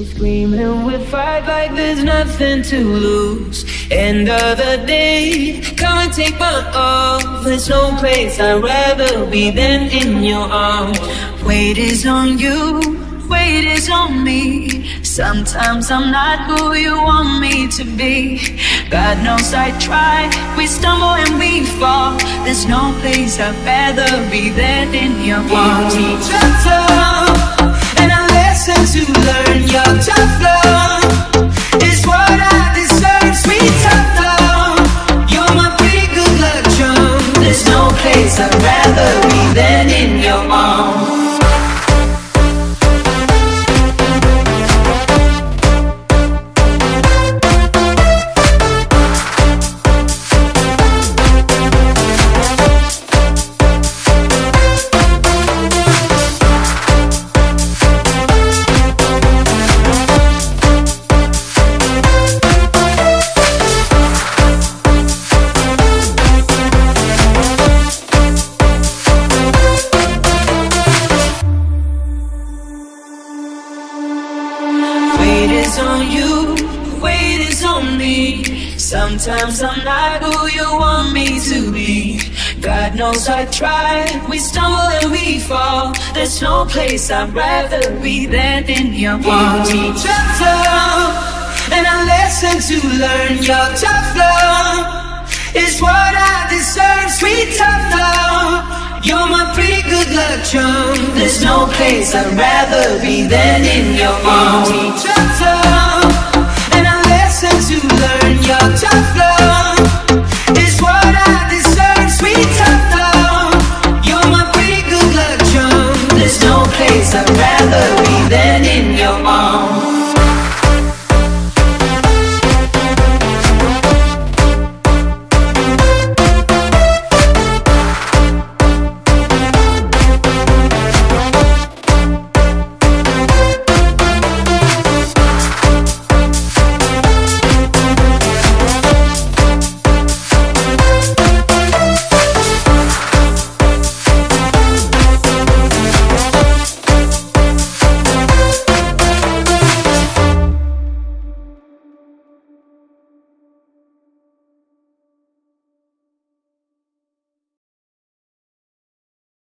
we scream and we fight like there's nothing to lose. End of the day, come and take my all. There's no place I'd rather be than in your arms. Weight is on you, weight is on me. Sometimes I'm not who you want me to be. God knows I try, we stumble and we fall. There's no place I'd rather be than in your arms. You teach us all, and a lesson to learn. Your tough love is what I deserve. Sweet tough love, you're my pretty good luck charm. There's no place I'd rather be than in your arms. Sometimes I'm not who you want me to be. God knows I try, we stumble and we fall. There's no place I'd rather be than in your arms. You teach us love, and a lesson to learn. Your tough love is what I deserve. Sweet tough love, you're my pretty good luck charm. There's no place I'd rather be than in your arms. You teach us love, to learn your tough love.